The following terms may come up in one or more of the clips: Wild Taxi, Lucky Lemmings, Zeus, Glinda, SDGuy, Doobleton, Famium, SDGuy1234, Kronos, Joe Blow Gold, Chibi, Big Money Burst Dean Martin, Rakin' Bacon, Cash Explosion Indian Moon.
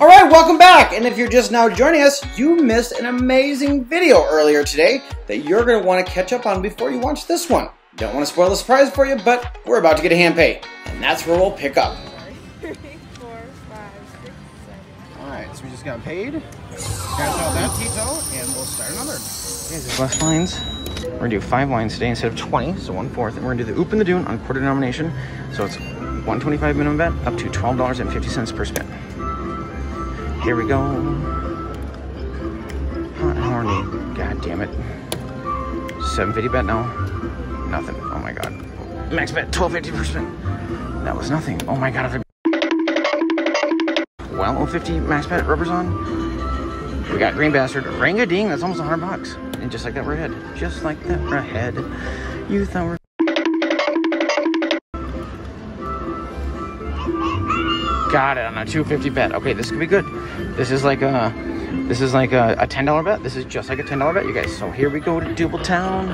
Alright, welcome back, and if you're just now joining us, you missed an amazing video earlier today that you're going to want to catch up on before you watch this one. Don't want to spoil the surprise for you, but we're about to get a hand pay, and that's where we'll pick up. 3, 4, 5, 6, 7. Alright, so we just got paid, got all that detail, and we'll start another. Okay, there's less lines. We're going to do 5 lines today instead of 20, so 1/4, and we're going to do the Oop and the Doon on quarter denomination, so it's $1.25 minimum bet, up to $12.50 per spin. Here we go. Hot horny. God damn it. 750 bet now. Nothing. Oh my god. Max bet, 12.50%. That was nothing. Oh my god. Well, 050 max bet, rubbers on. We got Green Bastard. Ring-a-ding, that's almost $100. And just like that, we're ahead. Just like that, we're ahead. You thought we're... Got it on a 250 bet. Okay, this could be good. This is like a $10 bet. This is just like a $10 bet, you guys. So here we go to Duble Town.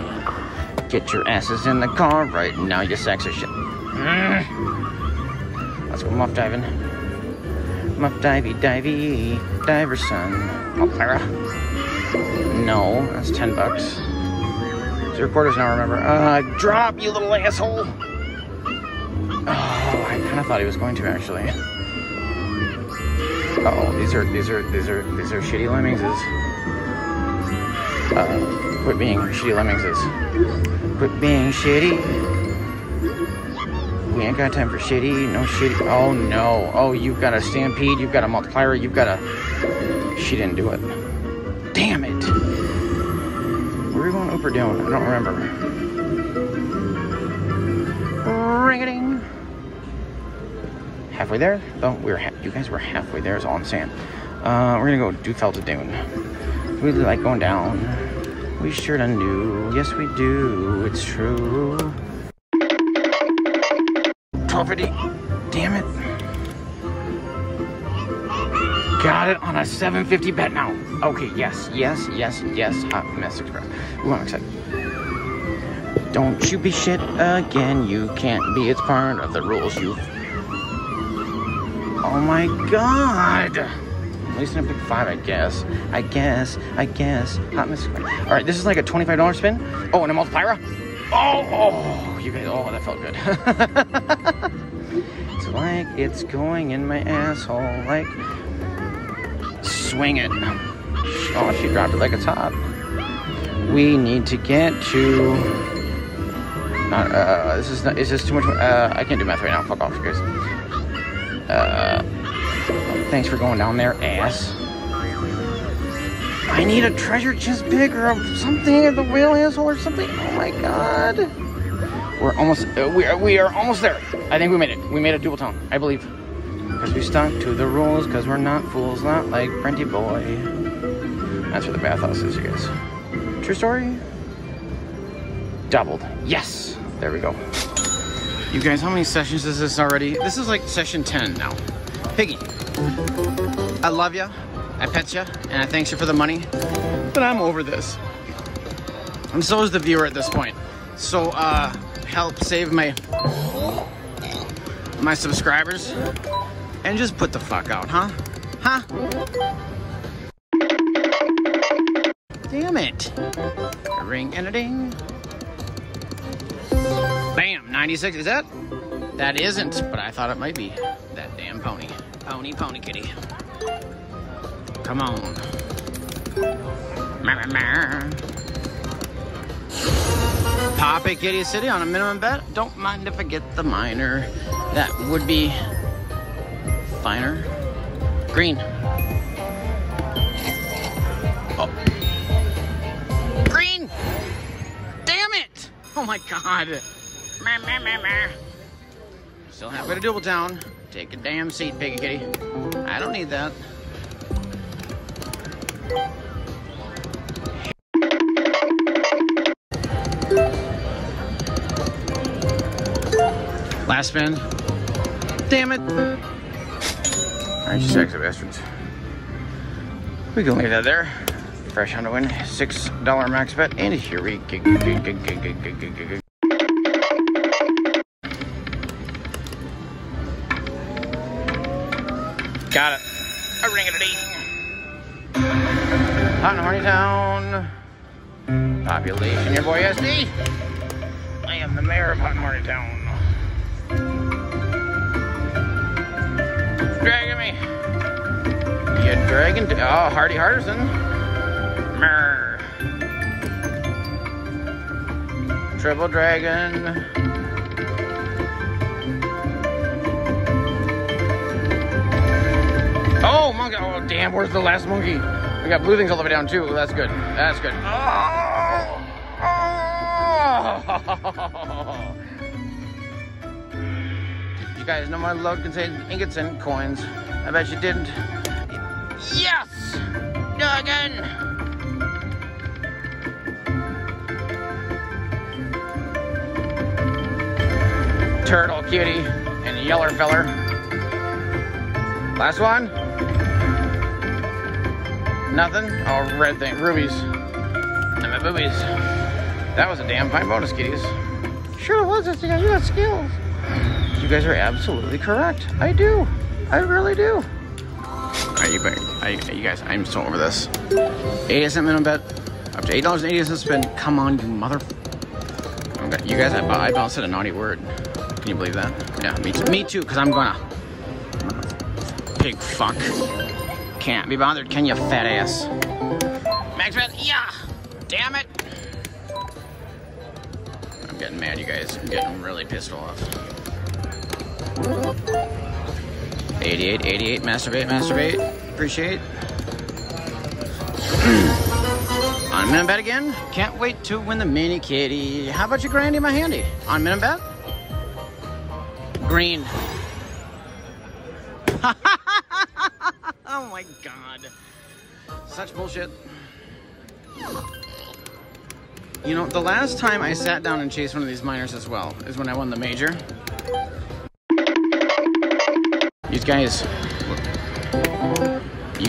Get your asses in the car right now, you sacks of shit. Let's go muff diving. Muff divey divey diver son. Oh, Clara. No, that's $10. 3/4 now. Remember, drop you little asshole. Oh, I kind of thought he was going to actually. Uh oh, these are shitty lemmingses. Quit being shitty lemmingses. Quit being shitty. We ain't got time for shitty, no shitty. Oh no, oh, you've got a stampede, you've got a multiplier, you've got a... She didn't do it. Damn it. Where are we going up or down? I don't remember. Ring-a-ding. Halfway there? Oh, you guys were halfway there is all I'm saying. We're gonna go do Felted Dune. We really like going down. We sure done do. Yes we do, it's true. 1250. Damn it. Got it on a 750 bet now. Okay, yes, yes, yes, yes. Hot mess express. Ooh, I'm excited. Don't you be shit again, you can't be, it's part of the rules, you... Oh my god! At least I picked 5, I guess. I guess. Hot miss. Alright, this is like a $25 spin. Oh, and a multiplier. Oh, you guys. Oh, that felt good. It's like it's going in my asshole. Like, swing it. Oh, she dropped it like a top. We need to get to... Not, this is not... Is this too much... I can't do math right now. Fuck off, you guys. Thanks for going down there, ass. I need a treasure chest pick or something at the whale asshole or something. Oh my god. We're almost, we are almost there. I think we made it. We made a Duble Town, I believe. Because we stuck to the rules, because we're not fools, not like Brenty Boy. That's where the bathhouse is, you guys. True story. Doubled. Yes. There we go. You guys, how many sessions is this already? This is like session 10 now. Piggy, I love ya, I pet ya, and I thanks you for the money, but I'm over this. And so is the viewer at this point. So, help save my subscribers, and just put the fuck out, huh? Huh? Damn it. A ring and a ding. Bam, 96, is that? That isn't, but I thought it might be. That damn pony. Pony kitty. Come on. Pop it, kitty city on a minimum bet. Don't mind if I get the minor. That would be finer. Green. Oh. Green! Damn it! Oh my god. Still halfway to Duble Town. Take a damn seat, piggy kitty. I don't need that. Last spin. Damn it! Alright, you sacks of bastards. We can leave that there. Fresh on to win. $6 max bet. And here we go. Got it. A ring-a-ding. Hot and Horny Town. Population, your boy SD. I am the mayor of Hot and Horny Town. Dragging me. You dragging. Oh, Hardy Hardison. Mer. Triple Dragon. Oh, monkey. Oh, damn. Where's the last monkey? We got blue things all the way down, too. That's good. That's good. Oh. Oh. You guys know my log contains ingots and coins. I bet you didn't. Yes! Dragon! Turtle cutie and yeller feller. Last one? Nothing? Oh, red thing. Rubies. And my boobies. That was a damn fine bonus, kitties. Sure was, this guy. You got skills. You guys are absolutely correct. I do. I really do. Alright, you guys, I'm so over this. 80 cent minimum bet. Up to $8.80 spend. Come on, you mother. Okay, you guys, I about said a naughty word. Can you believe that? Yeah, me too. Me too, because I'm gonna. Pig fuck. Can't be bothered, can you, fat ass? Max bet? Yeah! Damn it! I'm getting mad, you guys. I'm getting really pissed off. 88, masturbate. Appreciate. On minimum bet again. Can't wait to win the mini kitty. How about your grandy, my handy? On minimum bet. Green. Oh my god. Such bullshit. You know, the last time I sat down and chased one of these minors as well is when I won the major.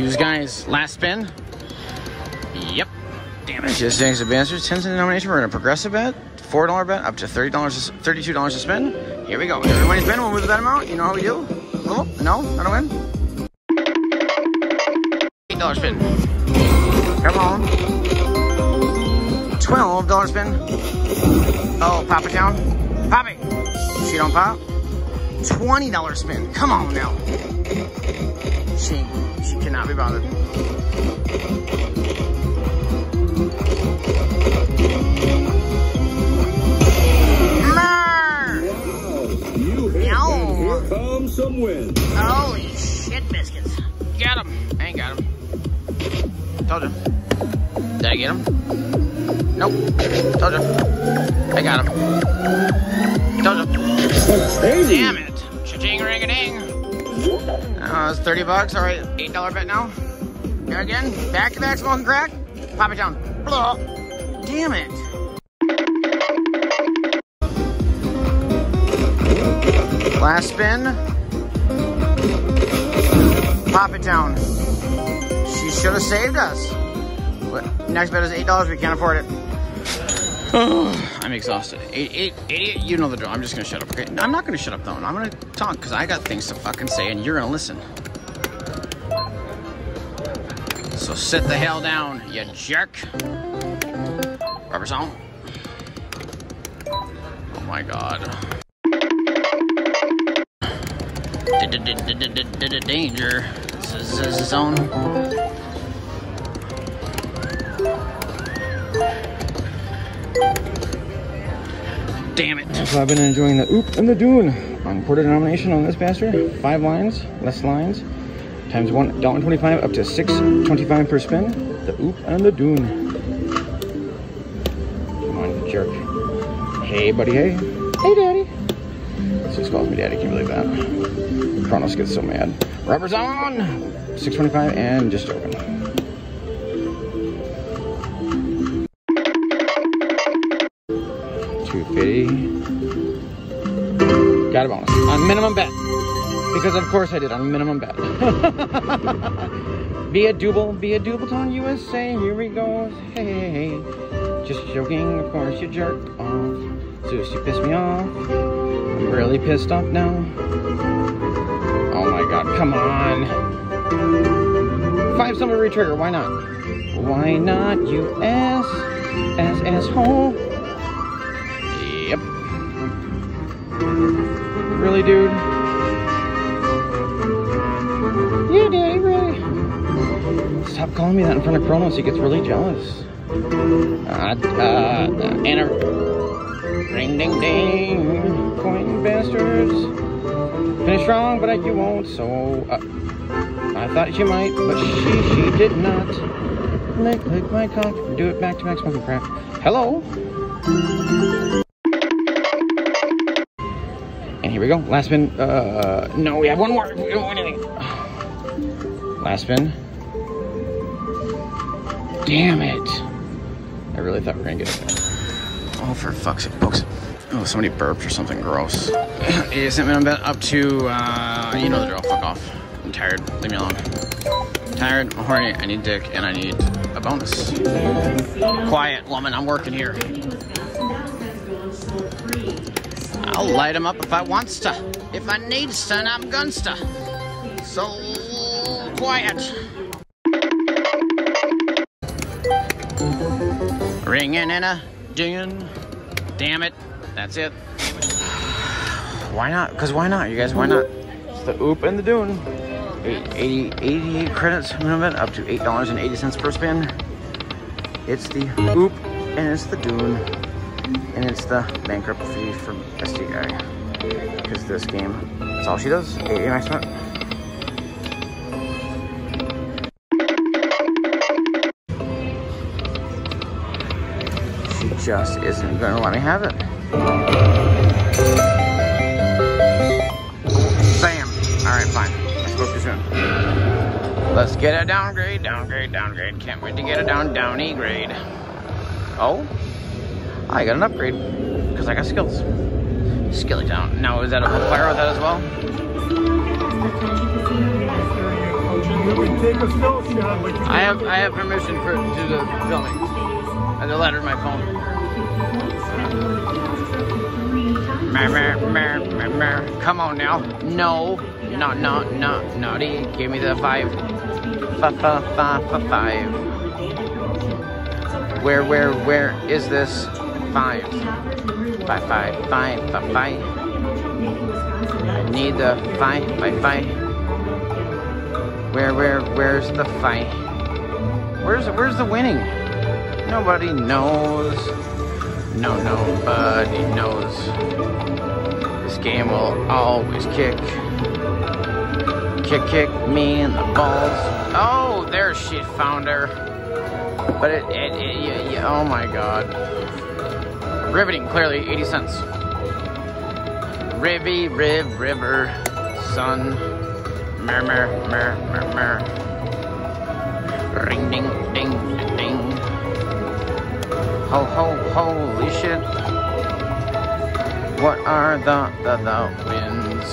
Use guys, last spin. Yep. Damn it. Just thanks to Bastard, 10 cent denomination. We're going to progressive bet, $4 bet, up to $30, $32 to spin. Here we go. Everybody's been, we'll move that amount. You know how we do? Oh, no, not a win. $8 spin. Come on. $12 spin. Oh, pop it down. Pop it. She don't pop. $20 spin. Come on now. She cannot be bothered. You hit, and here comes some wins. Holy shit, biscuits. Got him. I ain't got him. Told you. Did I get him? Nope. Told you. I got him. Told you. Damn it. Cha-ching, ring-a-ding. It's $30. All right, $8 bet now. There again, back-to-back smoking crack. Pop it down. Blah. Damn it. Last spin. Pop it down. She should have saved us. But next bet is $8. We can't afford it. Oh, I'm exhausted. 88, you know the drill. I'm just gonna shut up. Okay, no, I'm not gonna shut up though. I'm gonna talk because I got things to fucking say, and you're gonna listen. So sit the hell down, you jerk. Rubber song. Oh my god. Danger zone. Damn it. So I've been enjoying the oop and the dune on quarter denomination on this bastard. 5 lines, less lines, times $1.25 up to $6.25 per spin. The oop and the dune. Come on, you jerk. Hey, buddy, hey. Hey, daddy. This just calls me daddy, can you believe that? Kronos gets so mad. Rubber's on! $6.25 and just open. Got a bonus on minimum bet because of course I did on minimum bet. Be a doubleton USA. Here we go. Hey, just joking. Of course you jerk off. Zeus, you pissed me off. I'm really pissed off now. Oh my god! Come on. 5 summon re-trigger, why not? Why not, you asshole? Yep. Really, dude? Yeah, dude, really? Stop calling me that in front of Kronos, he gets really jealous. Ding, ding, ding. Pointing bastards. Finish strong, but you won't, so... I thought she might, but she did not. Lick my cock. Do it back to max fucking crap. Hello? And here we go. Last spin. No, we have one more. We don't want anything. Last spin. Damn it. I really thought we were going to get it. Oh, for fuck's sake, folks. Oh, somebody burped or something gross. Hey, I'm up to, you know the drill. Fuck off. I'm tired. Leave me alone. I'm tired. I'm horny. I need dick, and I need a bonus. Quiet, woman. I'm working here. I'll light him up if I wants to. If I needs to, and I'm guns to. So quiet. Ringing in a dinging. Damn it. That's it. Why not? Because why not, you guys? Why not? It's the oop and the dune. 88 credits up to $8.80 per spin. It's the oop and it's the dune and it's the bankrupt fee for SDGuy, because this game, that's all she does. 88 max spent. She just isn't gonna let me have it. Alright, fine. I spoke too soon. Let's get a downgrade, downgrade, downgrade. Can't wait to get a downy grade. Oh? I got an upgrade. Because I got skills. Skilly down. Now, is that a player with that as well? I have permission to the filming. And the letter in my phone. Come on now. No. No, no, no, naughty. Give me the 5. Five. Where is this 5? 5. I need the 5. Where's the 5? Where's the winning? Nobody knows. No, nobody knows. This game will always kick me in the balls. Oh, there she found her. But it oh my god. Riveting, clearly, 80 cents. Rivy, riv, river, sun, mer. Ring, ding, ding, ding. Ho, ho, holy shit. What are the winds?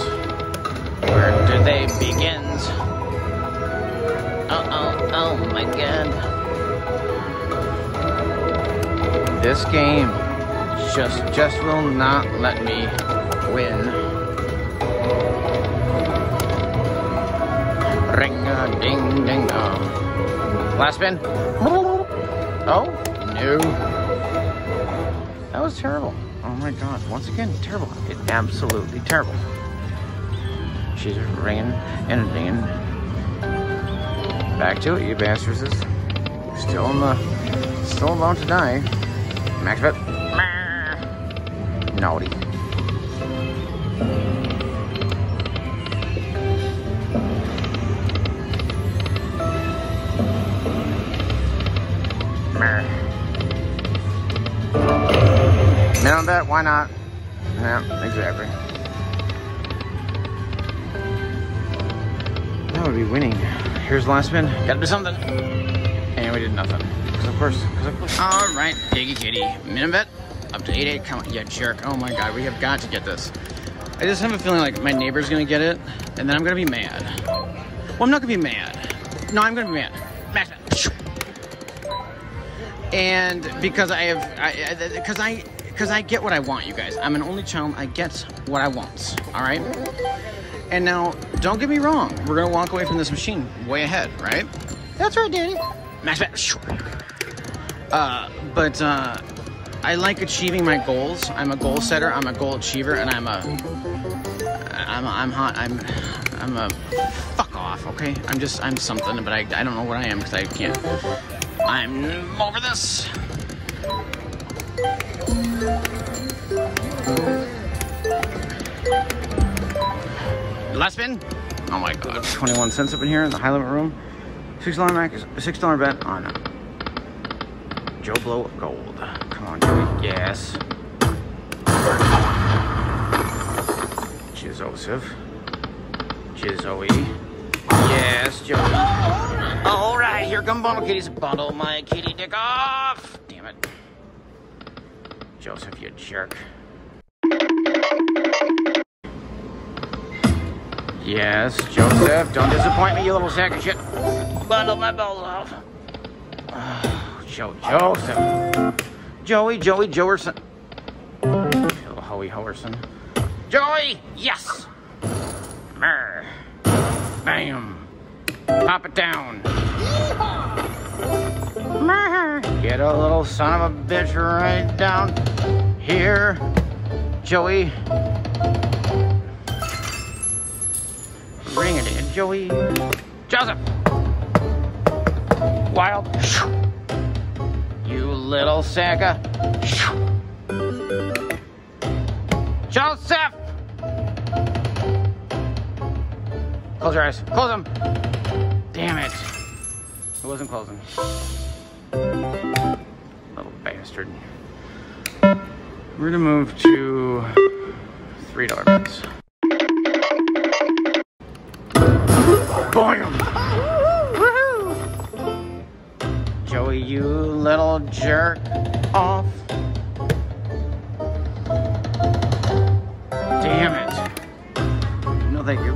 Where do they begin? Oh my god. This game just will not let me win. Ring-a-ding-ding-a. Last spin. Oh, no. That was terrible. Oh my god. Once again, terrible. It absolutely terrible. She's ringing and dinging. Back to it, you bastards. Still about to die. Max bet. Naughty. Minimum bet, why not? Yeah, exactly. Would be winning. Here's the last spin. Gotta do something. And we did nothing. Because of course. Alright, Diggy Kitty. Minimum bet. Up to 8-8. Come on, you jerk. Oh my god, we have got to get this. I just have a feeling like my neighbor's gonna get it. And then I'm gonna be mad. Well, I'm not gonna be mad. No, I'm gonna be mad. Max bet. And because I get what I want, you guys. I'm an only child. I get what I want. Alright? And now, don't get me wrong, we're gonna walk away from this machine way ahead, right? That's right, Daddy. Max Bat. Sure. But I like achieving my goals. I'm a goal setter. I'm a goal achiever, and I'm a fuck off. Okay. I'm something, but I don't know what I am because I can't. I'm over this. Last spin. Oh my God. 21 cents up in here in the high limit room. $6 max. $6 bet on Joe Blow Gold. Come on, Joey. Yes. Joseph. Joey. Yes, Joey. All right, here come Bundle Kitties. Bundle my kitty dick off. Damn it. Joseph, you jerk. Yes, Joseph, don't disappoint me, you little sack of shit. Bundle my balls off. Oh, Joseph. Joey Joerson. Phil Hoey Hoerson. Joey, yes. Mer. Bam. Pop it down. Mer. Get a little son of a bitch right down here, Joey. Bring it in, Joey. Joseph. Wild. You little sack of. Joseph. Close your eyes. Close them. Damn it. I wasn't closing. Little bastard. We're gonna move to $3 bets. Boom! Woohoo! Joey, you little jerk off. Damn it. No, thank you.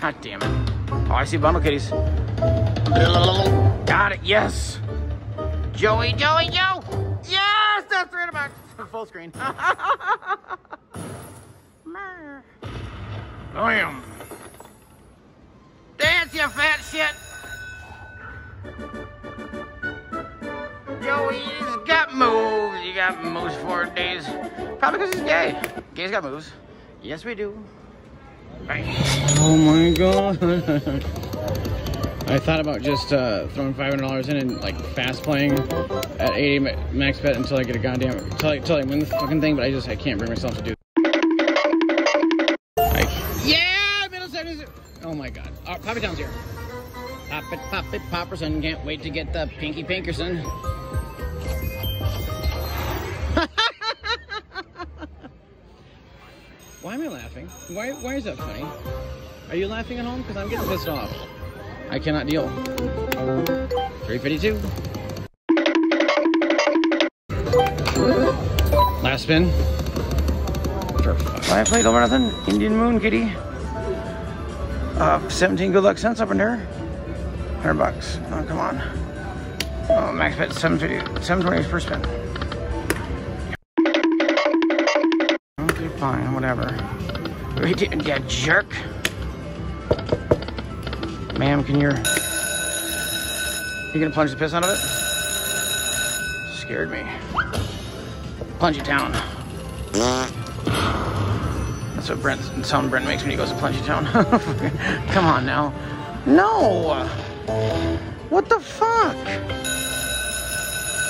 God damn it. Oh, I see Bundle Kitties. Got it, yes! Joey! Yes! That's right about full screen. Damn. Dance, you fat shit. Joey's got moves. You got moves for days. Probably because he's gay. Gays got moves. Yes, we do. Bang. Oh my God. I thought about just throwing $500 in and like fast playing at 80 max bet until I get a goddamn until I win the fucking thing, but I can't bring myself to do. Oh my God. Oh, Pop It Down's here. Pop it, Popperson. Can't wait to get the Pinky Pinkerson. Why am I laughing? Why is that funny? Are you laughing at home? Because I'm getting pissed off. I cannot deal. 352. Last spin. Sure. I played over nothing. Indian Moon Kitty. 17 good luck cents up in there. $100. Oh, come on. Oh, max bet 750, 720 per spin. Okay, fine, whatever. Yeah, jerk. Ma'am, can you gonna plunge the piss out of it? Scared me. Plunge it down. That's what Brent makes when he goes to Plungy Town. Come on now. No! What the fuck?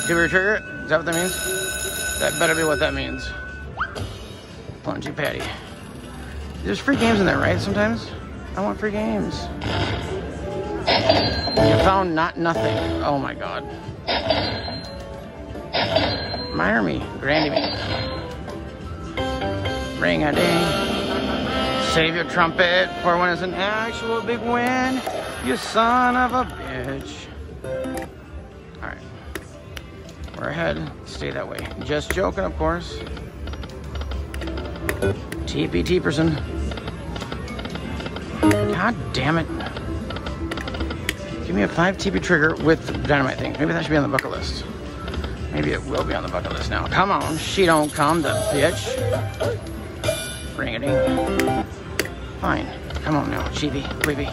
Did we trigger it? Is that what that means? That better be what that means. Plungy Patty. There's free games in there, right? Sometimes? I want free games. You found not nothing. Oh my God. Mire me. Grandy me. Ring a ding. Save your trumpet for when it's an actual big win, you son of a bitch. All right, we're ahead. Stay that way. Just joking, of course. TPT person. God damn it. Give me a 5 TP trigger with the dynamite thing. Maybe that should be on the bucket list. Maybe it will be on the bucket list now. Come on, she don't come, the bitch. Ring-a-ding. Fine. Come on now, Chibi, Weeby.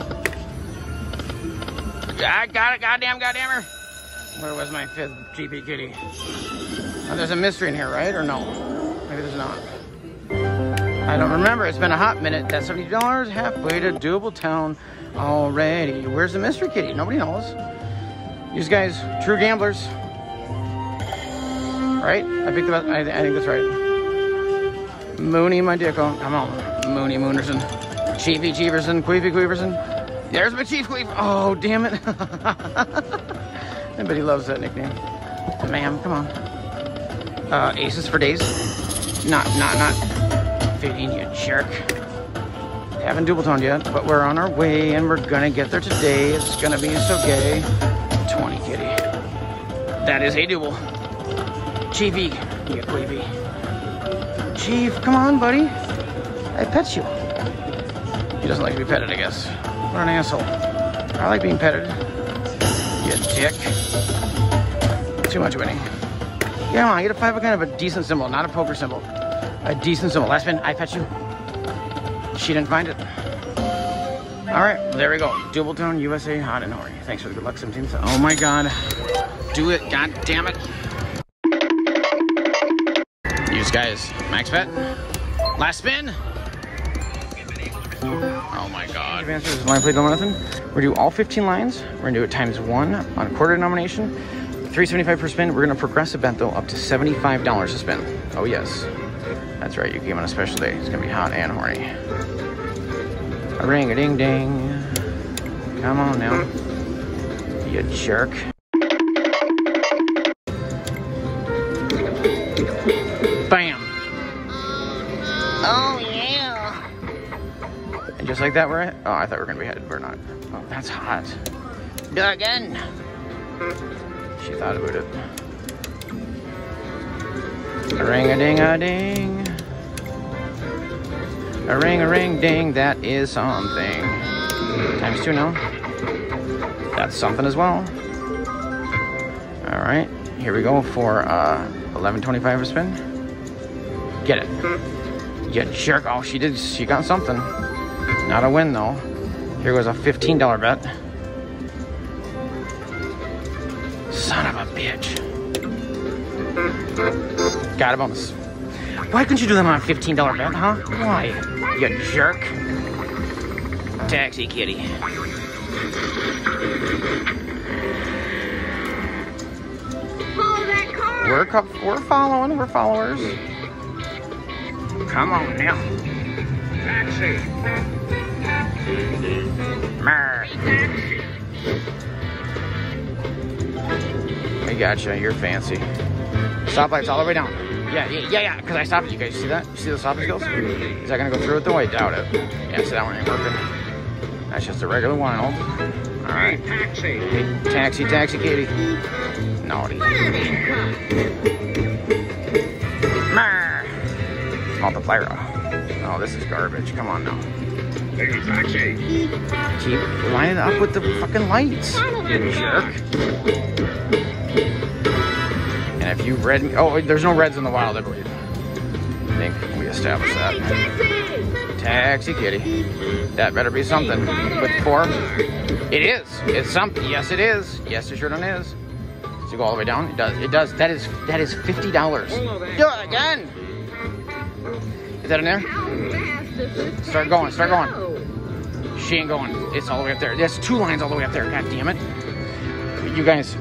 I got it, goddamn her. Where was my fifth Chibi kitty? Oh, there's a mystery in here, right? Or no? Maybe there's not. I don't remember. It's been a hot minute. That's $70, halfway to Doobeltown already. Where's the mystery kitty? Nobody knows. These guys, true gamblers. Right? I think that's right. Mooney, my dicko. Come on. Mooney Moonerson. Chiefy Cheeverson. Queefy Queeverson. There's my Chief Queef. Oh, damn it. I bet he loves that nickname. Ma'am, come on. Aces for days. Not. Feeding you jerk. Haven't Doobletoned yet, but we're on our way and we're gonna get there today. It's gonna be so gay. 20 kitty. That is a Dooble. Chiefy, you queefy. Chief, come on, buddy. I pet you. He doesn't like to be petted, I guess. What an asshole. I like being petted. You dick. Too much winning. Yeah, come on, get a five, kind of a decent symbol, not a poker symbol. A decent symbol. Last minute, I fetch you. She didn't find it. All right, well, there we go. Doobleton, USA, hot and horny. Thanks for the good luck, some teams. Oh my God. Do it, God damn it. These guys, max bet. Last spin. Oh my God. Advanced versus line play, don't nothing. We're gonna do all 15 lines. We're gonna do it $1 on quarter denomination. $3.75 per spin. We're gonna progress the bet though up to $75 a spin. Oh yes. That's right, you came on a special day. It's gonna be hot and horny. A ring a ding ding. Come on now, you jerk. Bam. Oh yeah. And just like that, we're at. Oh, I thought we were gonna be headed. We're not. Oh, that's hot. Do it again. She thought about it. A ring a ding a ding. A ring, ding, that is something. Times two now. That's something as well. All right, here we go for 11.25 a spin. Get it. You jerk. Oh, she did. She got something. Not a win, though. Here goes a $15 bet. Son of a bitch. Got a bonus. Why couldn't you do that on a $15 bet, huh? Why? You jerk. Taxi kitty. Follow that car. We're following. We're followers. Come on now. Taxi. Mer. I gotcha. You're fancy. Stoplights all the way down. Yeah, because I stopped it. You guys see that? You see the stopping skills? Is that going to go through it though? I doubt it. Yeah, so that one ain't working. That's just a regular wild. All right. Taxi. Taxi, taxi, kitty. Naughty. Multiplier. Oh, this is garbage. Come on now. Hey, taxi. Keep lining up with the fucking lights, you jerk. If you read me, oh, there's no reds in the wild, I believe. I think we established that. Taxi kitty. That better be something. With four. It is. It's something. Yes, it is. Yes, it sure done is. Does it go all the way down? It does. It does. That is $50. Do it again. Is that in there? Start going. Start going. She ain't going. It's all the way up there. That's two lines all the way up there. God damn it. You guys.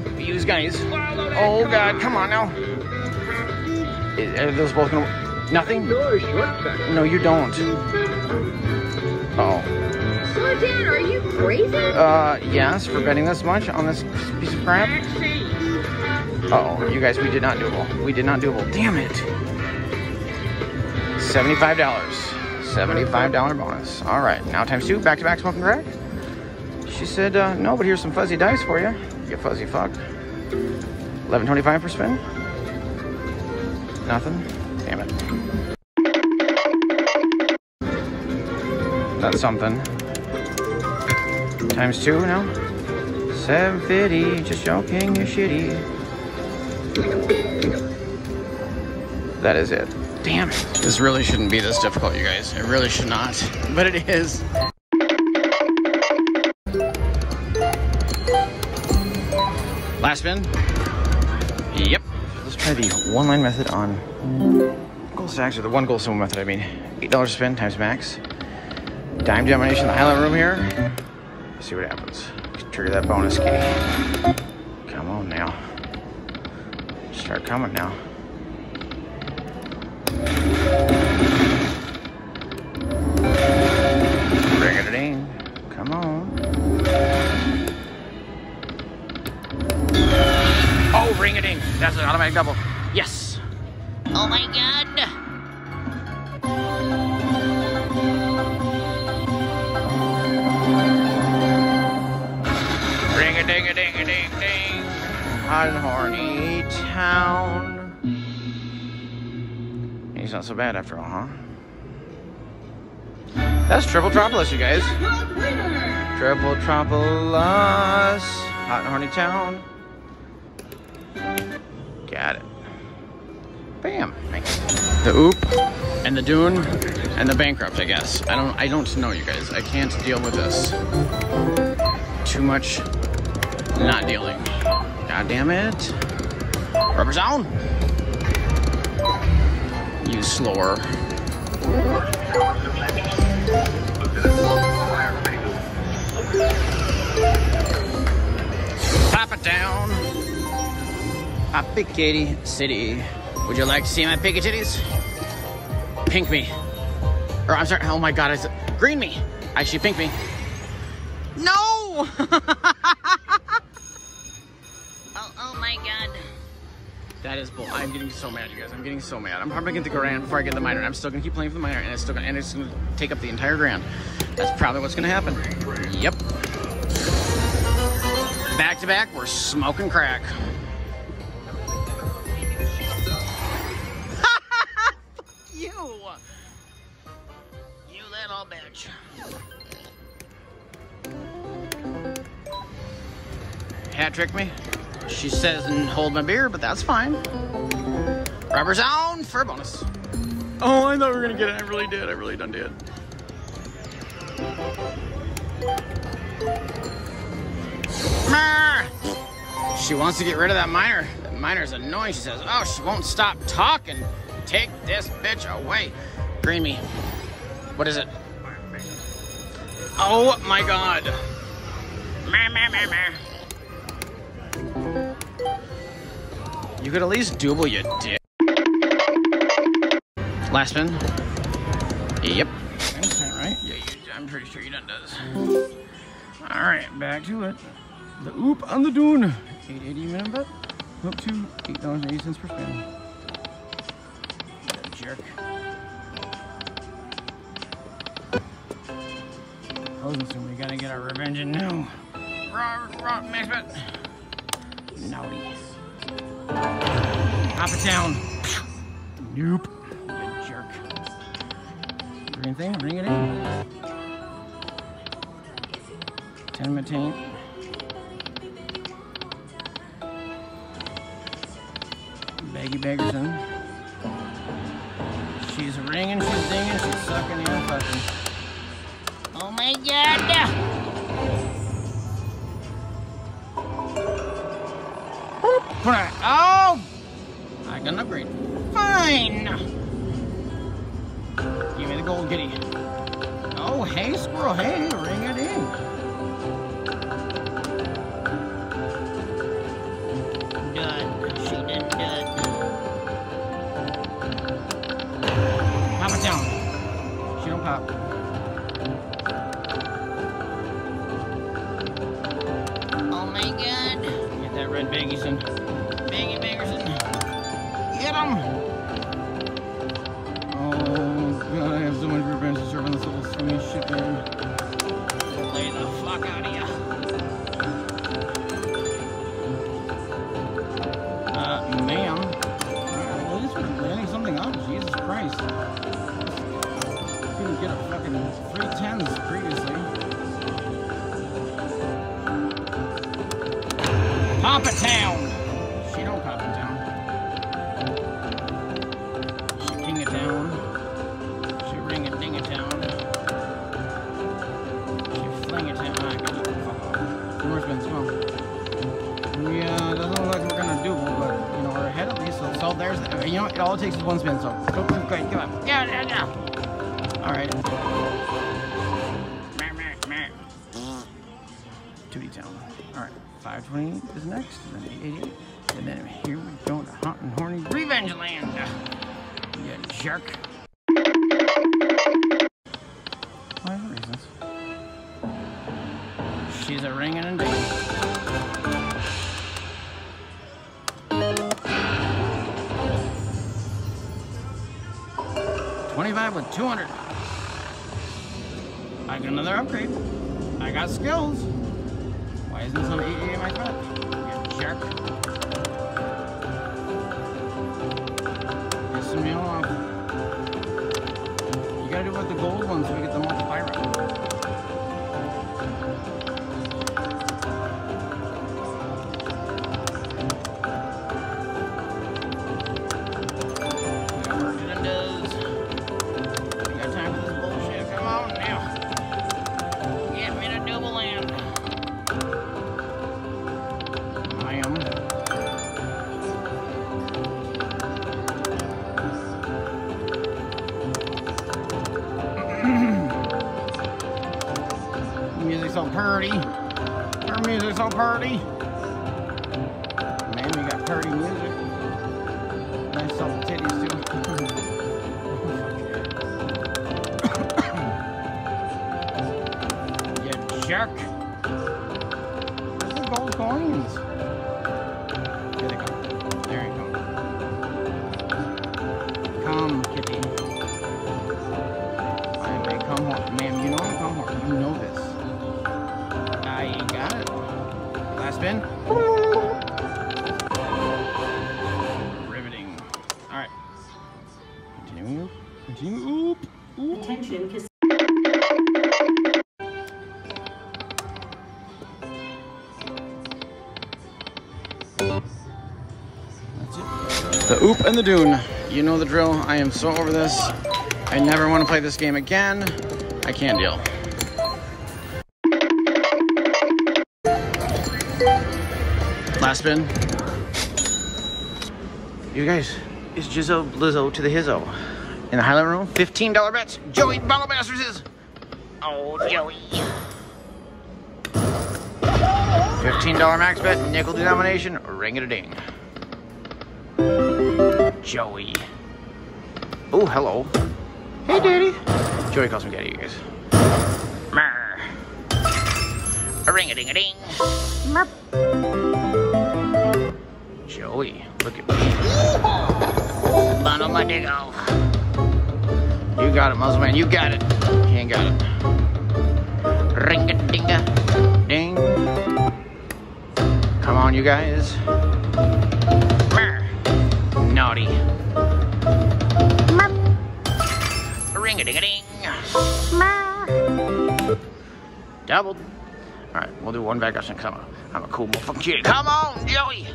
Oh God, come on now. Are those both gonna? Nothing? No, you don't. Oh. Slow down, are you crazy? Yes, for betting this much on this piece of crap. Uh-oh, you guys, we did not Doobleton. We did not Doobleton. Damn it. $75. $75 bonus. All right, now times two, back-to-back smoking crack. She said, no, but here's some fuzzy dice for you. You fuzzy fuck. 11.25 per spin. Nothing. Damn it. That's something. Times two now. 7.50. Just joking, you shitty. That is it. Damn, this really shouldn't be this difficult, you guys. It really should not, but it is. Last spin. Yep. Let's try the one-line method on goal stacks, or the one goal symbol method, I mean. $8 spin times max. Dime domination in the highlight room here. Let's see what happens. Trigger that bonus key. Come on now. Start coming now. Bring it in. Come on. Oh, bring it in. That's an automatic double. Yes. Oh my God. Ding-a-ding-a-ding-a-ding-ding. Hot and horny town. He's not so bad after all, huh? That's Triple Tropolis, you guys. Triple Tropolis. Hot and horny town. Got it. Bam. Thanks. The oop and the dune and the bankrupt, I guess. I don't know, you guys. I can't deal with this. Too much not dealing. God damn it. Rubber zone. You slower. Pop it down. Pop it, Katy City. Would you like to see my pinky titties? Pink me. Or I'm sorry, oh my God, I said green me. I should pink me. No! Oh my God. That is bull. I'm getting so mad, you guys. I'm getting so mad. I'm probably going to get the grand before I get the minor. I'm still going to keep playing for the minor, and it's still going to take up the entire grand. That's probably what's going to happen. Yep. Back to back, we're smoking crack. Fuck you. You little bitch. Hat trick me. She says and hold my beer, but that's fine. Rubber zone for a bonus. Oh, I thought we were gonna get it. I really did. I really done did. She wants to get rid of that minor. That minor's annoying. She says, oh, she won't stop talking. Take this bitch away. Green me. What is it? Oh my God. You could at least double, you dick. Last spin. Yep. That's not right. Yeah, I'm pretty sure you done does. All right, back to it. The oop on the dune. 880 minimum bet. Up to $8.80 per spin. That jerk. So we gotta get our revenge in now. Raw max bet. Naughty. Pop it down. Nope. Good jerk. Green thing, bring it in. Tenement taint. Baggy Baggerson. She's ringing, she's dinging, she's sucking and fucking. Oh my God. Oh! I can upgrade. Fine! Give me the gold giddy. Oh, hey, squirrel, hey, ring it in. Done. She did good. Pop it down. She don't pop. Red Baggerson. Baggy Baggerson. Get him! Oh God, I have so much revenge to serve on this little swinging shit, man. Play the fuck out of ya. Ma'am. At least we're landing something up, Jesus Christ. Couldn't get a fucking 310s previously. Pop it down. She don't pop it down. She ding it Flingertown. Flingertown, I got it. Northman's home. Yeah, doesn't look like we're gonna do, but, you know, we're ahead at least. So there's, you know, it all it takes is one spin, so go, go, go, go, go. Yeah. Alright. Town. Alright, 528 is next, and then 88, and then here we go to Hauntin' Horny Revenge Land. Yeah, jerk. Why the reasons? She's a ringin' and dingin'. 25 with 200. I got another upgrade. I got skills. Why isn't this on 88 in my truck? You jerk. Pissing me off. You gotta do it with the gold ones so we get the multiplier up. We got work to do. We got time for this bullshit. Come on now. Get me to double land. Purdy. Her music's so purdy. Man, we got purdy music. Nice little titties too. You jerk. This is gold coins. Here they go. There you go. Come, kitty. I may come home. Ma'am, you know I'm come home. You know this. You got it. Last spin. Riveting. All right. Continue. Continue. Oop. Oop. Attention. That's it. The oop and the dune. You know the drill. I am so over this. I never want to play this game again. I can't deal. Last spin. You guys, it's Jizzo Blizzo to the Hizzo. In the highlight room, $15 bets. Joey Ballabasters is. Oh, Joey. $15 max bet, nickel denomination, ring-a-ding. Joey. Oh, hello. Hey, Daddy. Joey calls me Daddy, you guys. Mer. Ring-a-ding-a-ding. Merp. Joey, look at me. Bottom my diggo. You got it, Muzzle Man. You got it. He ain't got it. Ring a ding a ding. Come on, you guys. Mer. Naughty. Ring a ding a ding. Mer. Doubled. All right, we'll do one back action. Come on. I'm a cool motherfucking kid. Come on, Joey.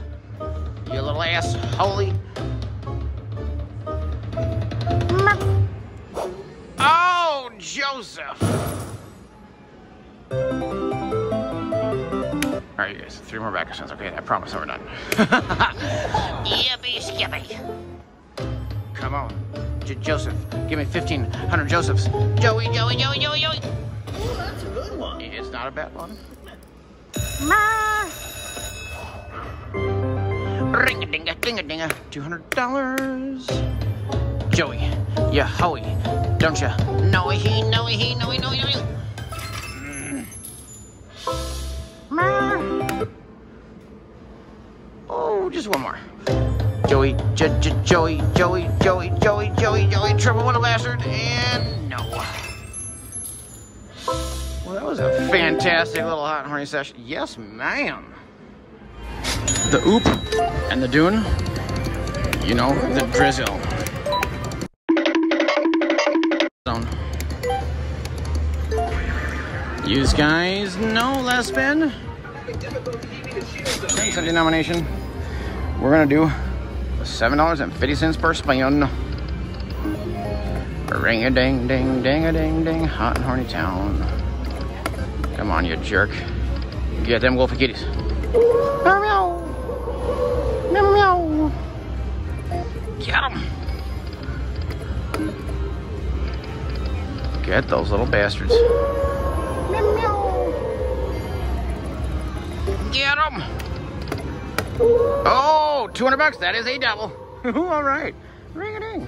You little ass, holy. Oh, Joseph. Alright, you guys, 3 more back actions. Okay, I promise we're done. Yippee skippy. Come on, Joseph. Give me 1,500 Josephs. Joey, Joey, Joey, Joey, Joey. Oh, that's a good one. It's not a bad one. Ring-a-dinga, ding-a-dinga, $200. Joey, ya hoey, don't ya? No, he. Oh, just one more. Joey, Joey, triple one a bastard, and no. Well, that was a fantastic little hot and horny session. Yes, ma'am. The oop and the dune, you know, the drizzle. You guys know last spin. Thanks for the denomination. We're gonna do $7.50 per spin. Ring-a-ding-ding, ding-a-ding-ding, hot and horny town. Come on, you jerk. Get them wolfy kitties. Meow, meow. Meow, meow. Get them. Get those little bastards. Meow, meow. Get them. Oh, 200 bucks. That is a double. All right. Ring-a-ding.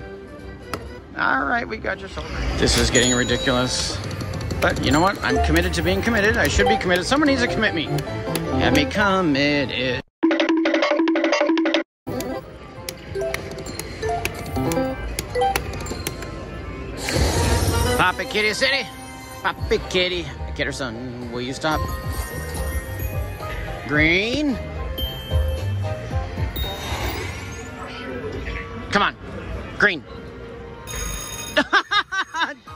All right, we got your soul. This is getting ridiculous. But you know what? I'm committed to being committed. I should be committed. Someone needs to commit me. Have me committed. Pop it, kitty city. Pop it, kitty. Get her son. Will you stop? Green. Come on. Green.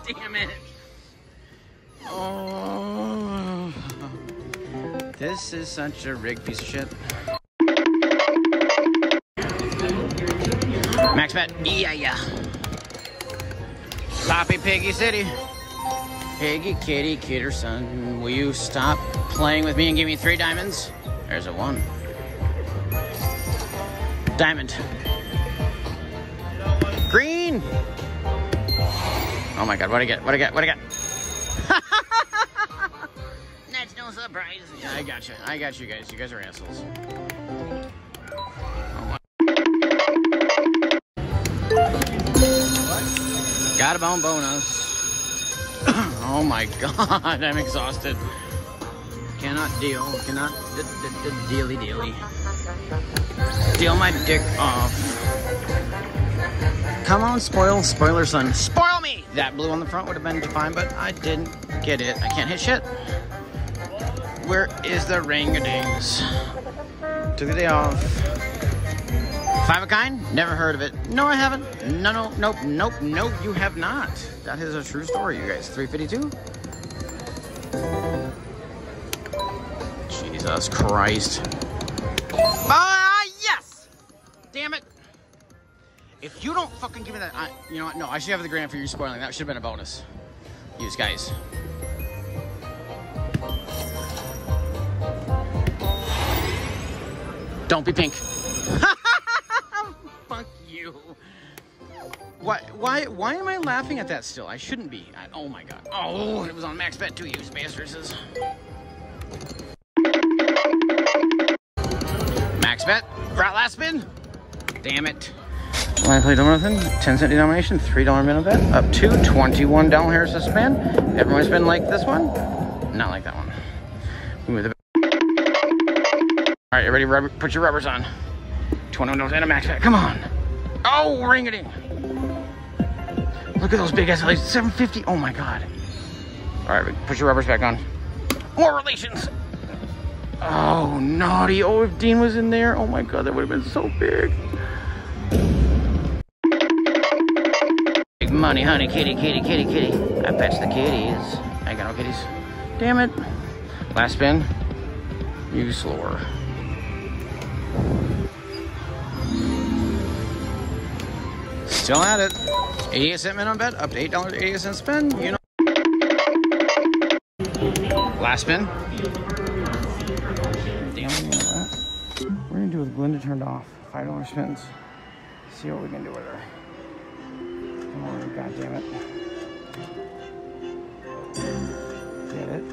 Damn it. Oh, this is such a rigged piece of shit. Max Pat, yeah, yeah. Poppy Piggy City. Piggy kitty, kid or son, will you stop playing with me and give me 3 diamonds? There's a 1. Diamond. Green. Oh my God, what do I get? What do I get? What do I get? That's no surprise. Yeah, I got you. I got you guys. You guys are assholes. Oh my. What? Got a bone bonus. Oh my God, I'm exhausted. Cannot deal. Cannot dealy. Deal my dick off. Come on, spoiler son. Spoil me! That blue on the front would have been fine, but I didn't get it. I can't hit shit. Where is the ring-a-dings? Took the day off. 5 of kind? Never heard of it. No, I haven't. No, no, nope, nope, nope, you have not. That is a true story, you guys. 352? Jesus Christ. Ah, yes! Damn it. If you don't fucking give me that, you know what? No, I should have the grand for you spoiling. That should have been a bonus. You guys. Don't be pink. Fuck you. Why am I laughing at that still? I shouldn't be. Oh my God. Oh, it was on max bet too, you bastards. Max bet. Brat last spin. Damn it. When I play Donovan, 10-cent denomination, $3 minimum bet, up to $21 hairs to spin. Everyone's been like this one, not like that one. We move the. All right, you ready? Rubber, put your rubbers on. $21 and a max bet. Come on. Oh, ring it in. Look at those big ass legs. $7.50. Oh my God. All right, put your rubbers back on. More relations. Oh, naughty. Oh, if Dean was in there, oh my God, that would have been so big. Money, honey, kitty. I fetch the kitties. I got no kitties. Damn it. Last spin. You slower. Still at it. 88-cent minimum bet, up to $8.80 spin. You know. Last spin. Damn, you know what? We're gonna do with Glinda turned off. $5 spins. See what we can do with her. Oh, God damn it. Get it.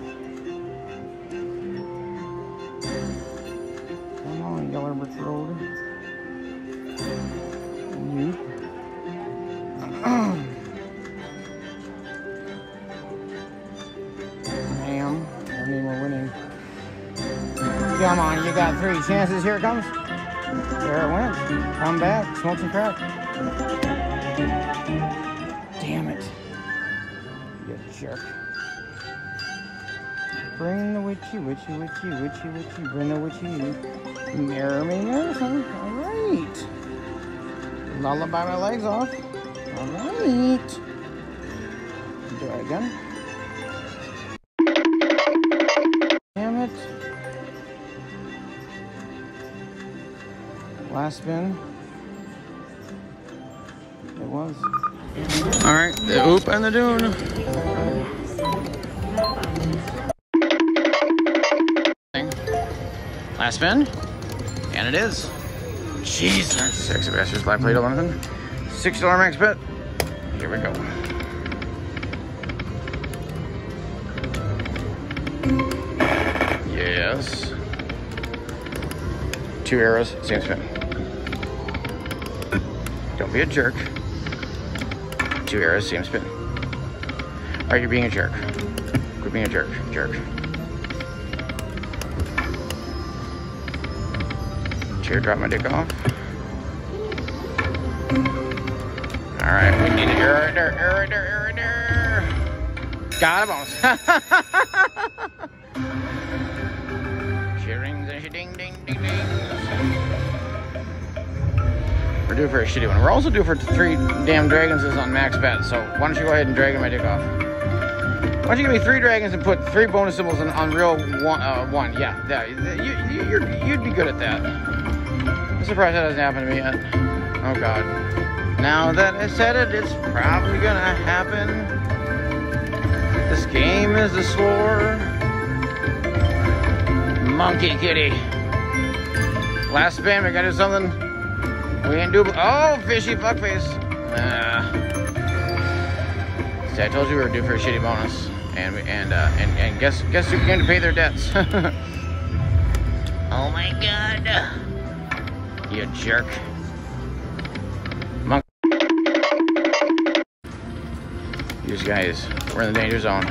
Come on, Yellowbrook Road. And you. Damn. I mean, we're winning. Come on, you got 3 chances. Here it comes. There it went. Come back. Smoke some crack. Damn it, you jerk. Bring the witchy, bring the witchy. Mirror, son. All right. Lullaby my legs off. All right. Do it again. Damn it. Last spin. It was. All right. up on the dune. Last spin, and it is. Jesus. Sexy Bastards live play 11. $6 max bet. Here we go. Yes. Two arrows, same spin. Don't be a jerk. Two arrows, same spin. All right, you're being a jerk. Quit being a jerk, Here, drop my dick off. All right, we need an error right there, Got him almost. Cheering, ding, ding, ding, ding. We're due for a shitty one. We're also due for 3 damn dragons is on max bet, so why don't you go ahead and dragon my dick off? Why don't you give me 3 dragons and put 3 bonus symbols on, real one? Yeah, you'd be good at that. I'm surprised that hasn't happened to me yet. Oh god. Now that I said it, it's probably gonna happen. This game is a slur. Monkey kitty. Last spin, we gotta do something. We ain't do. Oh, fishy fuckface. See, I told you we were due for a shitty bonus, and guess who came to pay their debts? Oh my god. You jerk. Monk. These guys, we're in the danger zone.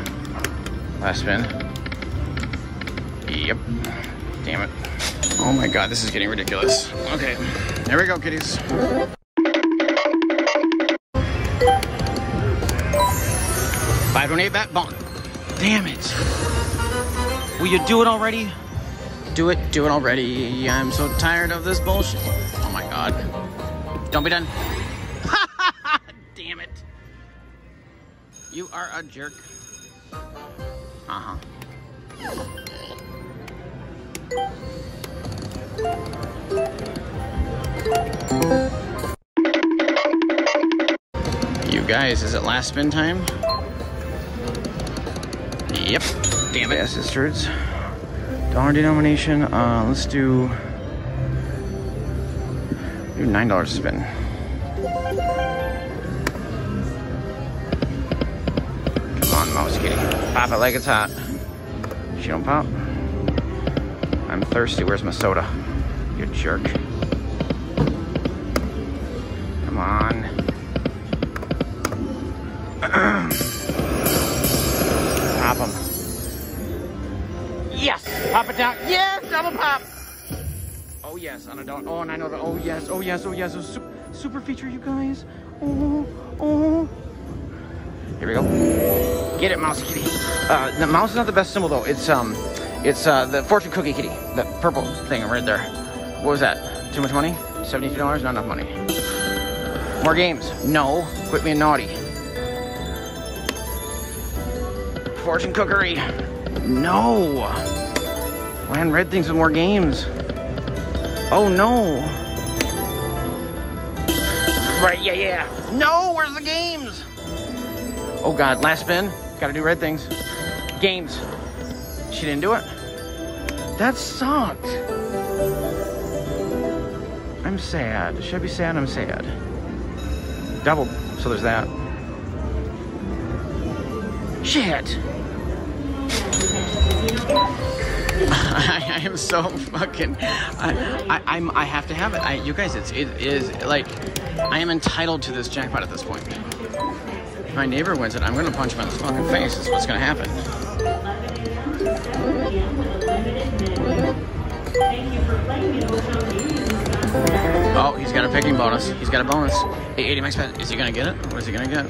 Last spin. Yep. Damn it. Oh my god, this is getting ridiculous. Okay, there we go, kitties. $5.18 bat bonk. Damn it. Will you do it already? Do it already. I'm so tired of this bullshit. Oh my god. Don't be done. Damn it. You are a jerk. You guys, is it last spin time? Yep. Damn it. Yes, it's dollar denomination, let's do $9 spin. Come on, mouse kitty. Pop it like it's hot. She don't pop. I'm thirsty. Where's my soda? You jerk. Come on. Pop them. Yes! Pop it down. Yes! Double pop! Oh, yes. On a dollar. Oh, and I know that. Oh, yes. Oh, yes. Oh, yes. Oh, super feature, you guys. Oh, oh. Here we go. Get it, mouse kitty. The mouse is not the best symbol, though. It's the fortune cookie kitty. The purple thing right there. What was that? Too much money? $72? Not enough money. More games. No. Quit being naughty. Fortune cookery. No! Land red things with more games. Oh no! Right, yeah, yeah. No, where's the games? Oh god, last spin. Gotta do red things. Games. She didn't do it. That sucked. I'm sad. Should I be sad? I'm sad. Doubled, so there's that. Shit! I am so fucking. I have to have it. You guys, it is like I am entitled to this jackpot at this point. If my neighbor wins it, I'm gonna punch him in the fucking face. Is what's gonna happen. Oh, he's got a picking bonus. He's got a bonus. 80 max bet. Is he gonna get it? What is he gonna get?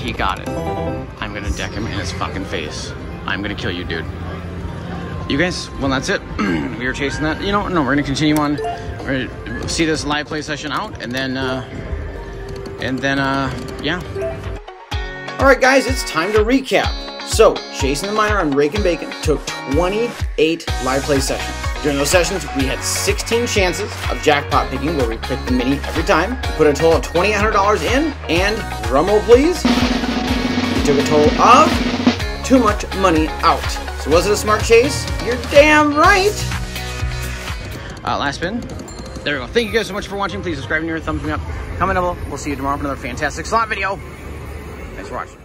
He got it. I'm gonna deck him in his fucking face. I'm gonna kill you, dude. You guys, well, that's it. We were chasing that. You know, no, we're gonna continue on. We're gonna see this live play session out, and then, yeah. All right, guys, it's time to recap. So, Jason the Miner on Rakin' Bacon took 28 live play sessions. During those sessions, we had 16 chances of jackpot picking where we picked the mini every time. We put a total of $2,800 in, and drumroll please, we took a total of too much money out. So was it a smart chase? You're damn right! Last spin. There we go. Thank you guys so much for watching. Please subscribe and give your thumbs up. Comment down below. We'll see you tomorrow for another fantastic slot video. Thanks for watching.